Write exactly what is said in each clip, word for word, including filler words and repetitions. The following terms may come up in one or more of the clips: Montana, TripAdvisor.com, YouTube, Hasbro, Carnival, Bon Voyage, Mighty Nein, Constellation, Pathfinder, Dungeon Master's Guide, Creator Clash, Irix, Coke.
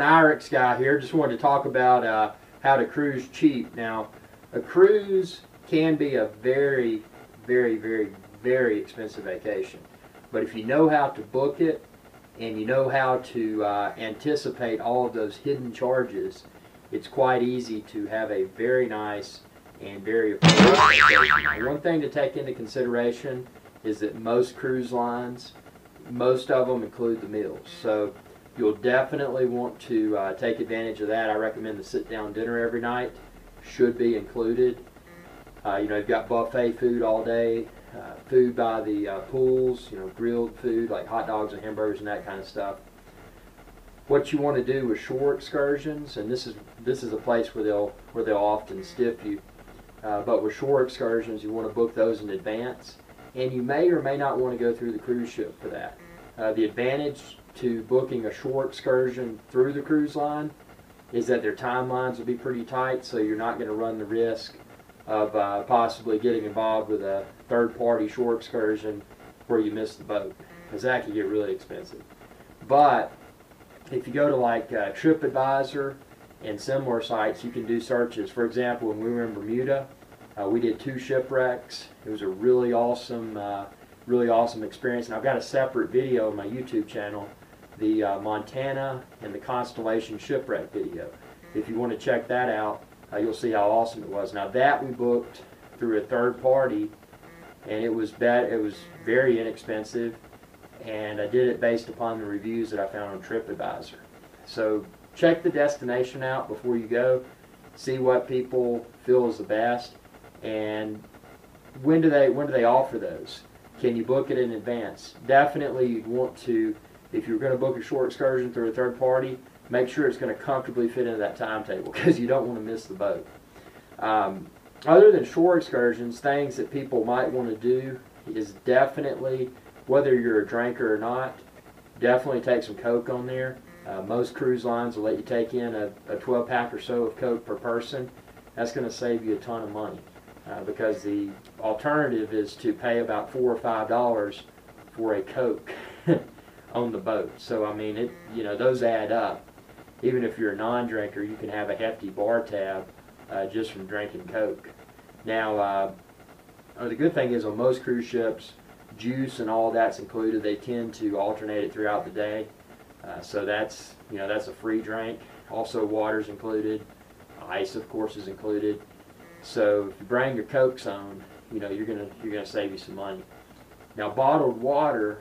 everyone, Irix guy here. Just wanted to talk about uh, how to cruise cheap. Now, a cruise can be a very, very, very, very expensive vacation. But if you know how to book it and you know how to uh, anticipate all of those hidden charges, it's quite easy to have a very nice and very affordable vacation. One thing to take into consideration is that most cruise lines, most of them include the meals. So you'll definitely want to uh, take advantage of that. I recommend the sit-down dinner every night. Should be included. Uh, you know, you've got buffet food all day, uh, food by the uh, pools, you know, grilled food like hot dogs and hamburgers and that kind of stuff. What you want to do with shore excursions, and this is this is a place where they'll where they'll often stiff you. Uh, but with shore excursions, you want to book those in advance, and you may or may not want to go through the cruise ship for that. Uh, the advantage to booking a shore excursion through the cruise line is that their timelines will be pretty tight, so you're not going to run the risk of uh, possibly getting involved with a third-party shore excursion where you miss the boat, because that can get really expensive. But if you go to like uh, TripAdvisor and similar sites, you can do searches. For example, when we were in Bermuda, uh, we did two shipwrecks. It was a really awesome, uh, really awesome experience, and I've got a separate video on my YouTube channel, the uh, Montana and the Constellation shipwreck video. If you want to check that out, uh, you'll see how awesome it was. Now that we booked through a third party, and it was bad, it was very inexpensive, and I did it based upon the reviews that I found on TripAdvisor. So check the destination out before you go, see what people feel is the best, and when do they when do they offer those? Can you book it in advance? Definitely, you'd want to. If you're going to book a shore excursion through a third party, make sure it's going to comfortably fit into that timetable, because you don't want to miss the boat. Um, other than shore excursions, things that people might want to do is definitely, whether you're a drinker or not, definitely take some Coke on there. Uh, most cruise lines will let you take in a, a twelve pack or so of Coke per person. That's going to save you a ton of money, uh, because the alternative is to pay about four or five dollars for a Coke on the boat. So I mean, it you know those add up. Even if you're a non-drinker, you can have a hefty bar tab uh, just from drinking Coke. Now, uh, the good thing is on most cruise ships, juice and all that's included. They tend to alternate it throughout the day, uh, so that's you know that's a free drink. Also, water's included. Ice, of course, is included. So if you bring your Cokes on, you know you're gonna you're gonna save you some money. Now, bottled water.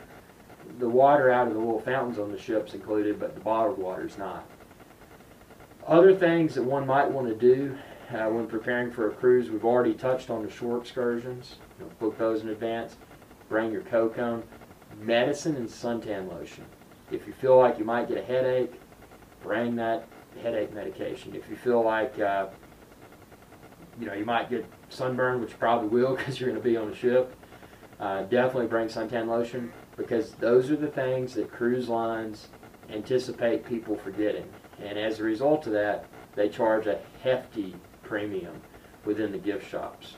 The water out of the little fountains on the ship's included, but the bottled water is not. Other things that one might want to do uh, when preparing for a cruise, we've already touched on the shore excursions. You know, book those in advance. Bring your Coke on. Medicine and suntan lotion. If you feel like you might get a headache, bring that headache medication. If you feel like uh, you know you might get sunburn, which you probably will because you're going to be on the ship, uh, definitely bring suntan lotion. Because those are the things that cruise lines anticipate people forgetting. And as a result of that, they charge a hefty premium within the gift shops.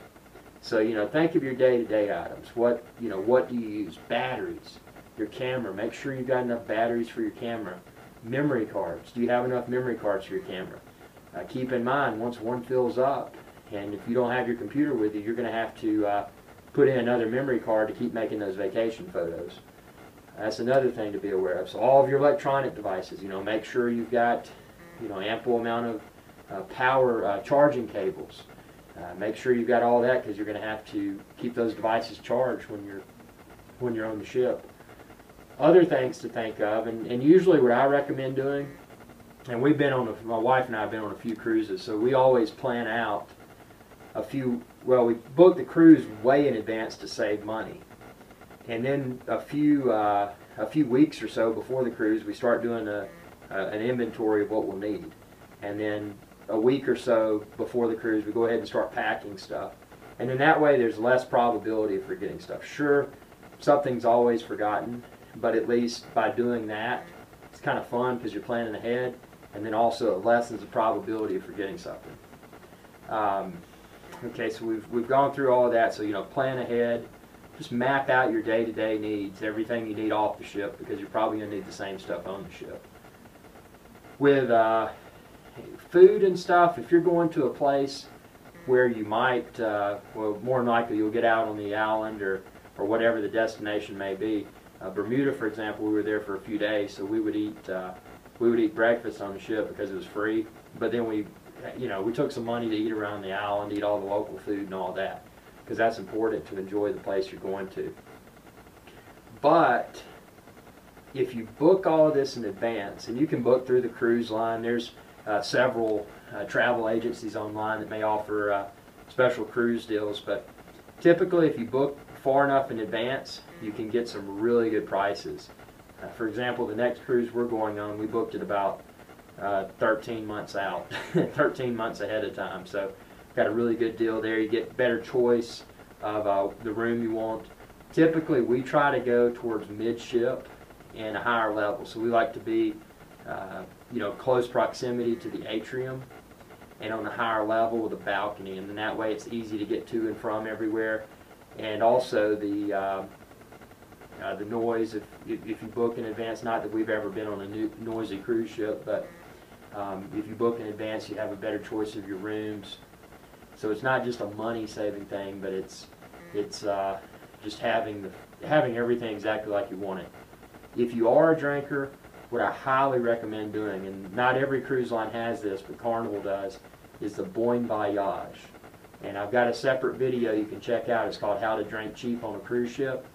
So, you know, think of your day-to-day items. What, you know, what do you use? Batteries, your camera. Make sure you've got enough batteries for your camera. Memory cards. Do you have enough memory cards for your camera? Uh, keep in mind, once one fills up, and if you don't have your computer with you, you're going to have to uh, put in another memory card to keep making those vacation photos. That's another thing to be aware of. So all of your electronic devices, you know, make sure you've got, you know, ample amount of uh, power uh, charging cables. Uh, make sure you've got all that, because you're going to have to keep those devices charged when you're when you're on the ship. Other things to think of, and, and usually what I recommend doing, and we've been on, a, my wife and I have been on a few cruises, so we always plan out a few. Well, we booked the cruise way in advance to save money, and then a few uh, a few weeks or so before the cruise, we start doing a, a an inventory of what we'll need, and then a week or so before the cruise, we go ahead and start packing stuff, and then that way there's less probability of forgetting stuff. Sure, something's always forgotten, but at least by doing that, it's kind of fun because you're planning ahead, and then also it lessens the probability of forgetting something. Um, Okay, so we've, we've gone through all of that, so, you know, plan ahead. Just map out your day-to-day needs, everything you need off the ship, because you're probably going to need the same stuff on the ship. with uh, food and stuff, if you're going to a place where you might, uh, well, more than likely you'll get out on the island or, or whatever the destination may be. Uh, Bermuda, for example, we were there for a few days, so we would eat uh, we would eat breakfast on the ship because it was free. But then we, you know, we took some money to eat around the island, eat all the local food and all that, because that's important to enjoy the place you're going to. But if you book all of this in advance, and you can book through the cruise line, there's uh, several uh, travel agencies online that may offer uh, special cruise deals, but typically if you book far enough in advance, you can get some really good prices. Uh, for example, the next cruise we're going on, we booked it about uh, thirteen months out, thirteen months ahead of time, so got a really good deal there. You get better choice of uh, the room you want. Typically we try to go towards midship and a higher level, so we like to be uh, you know, close proximity to the atrium and on the higher level with a balcony, and then that way it's easy to get to and from everywhere. And also the uh, uh, the noise, if, if you book in advance, not that we've ever been on a new noisy cruise ship, but um, if you book in advance you have a better choice of your rooms. So it's not just a money-saving thing, but it's it's uh, just having the having everything exactly like you want it. If you are a drinker, what I highly recommend doing, and not every cruise line has this, but Carnival does, is the Bon Voyage. And I've got a separate video you can check out. It's called How to Drink Cheap on a Cruise Ship.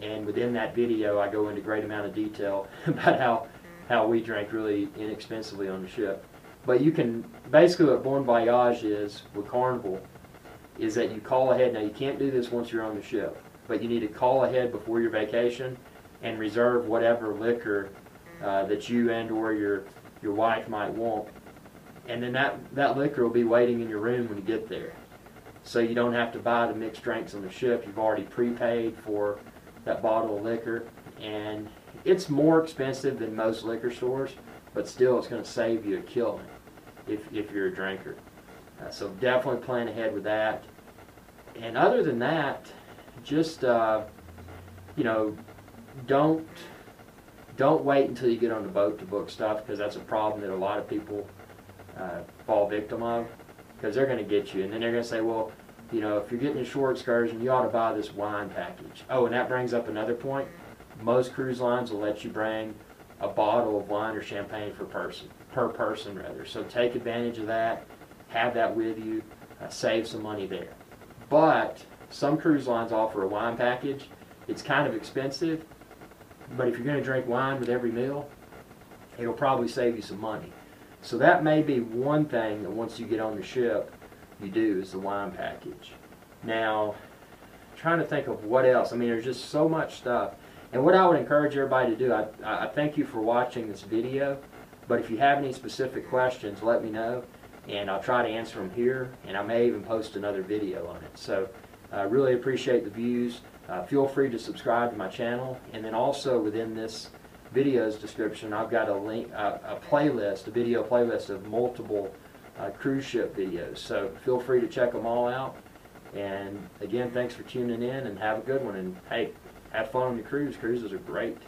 And within that video, I go into a great amount of detail about how, how we drank really inexpensively on the ship. But you can, basically what Bon Voyage is with Carnival is that you call ahead. Now you can't do this once you're on the ship, but you need to call ahead before your vacation and reserve whatever liquor uh, that you and or your, your wife might want. And then that, that liquor will be waiting in your room when you get there. So you don't have to buy the mixed drinks on the ship. You've already prepaid for that bottle of liquor. And it's more expensive than most liquor stores, but still it's going to save you a killing if, if you're a drinker. Uh, so definitely plan ahead with that. And other than that, just, uh, you know, don't, don't wait until you get on the boat to book stuff, because that's a problem that a lot of people uh, fall victim of, because they're going to get you. And then they're going to say, well, you know, if you're getting a shore excursion, you ought to buy this wine package. Oh, and that brings up another point. Most cruise lines will let you bring a bottle of wine or champagne per person, per person rather. So take advantage of that, have that with you, uh, save some money there. But some cruise lines offer a wine package. It's kind of expensive, but if you're going to drink wine with every meal, it'll probably save you some money. So that may be one thing that once you get on the ship, you do is the wine package. Now, I'm trying to think of what else. I mean, there's just so much stuff. And what I would encourage everybody to do, I, I thank you for watching this video, but if you have any specific questions, let me know, and I'll try to answer them here, and I may even post another video on it. So I uh, really appreciate the views. Uh, feel free to subscribe to my channel, and then also within this video's description, I've got a link, uh, a playlist, a video playlist of multiple uh, cruise ship videos. So feel free to check them all out. And again, thanks for tuning in, and have a good one. And hey, have fun on your cruise. Cruises are great.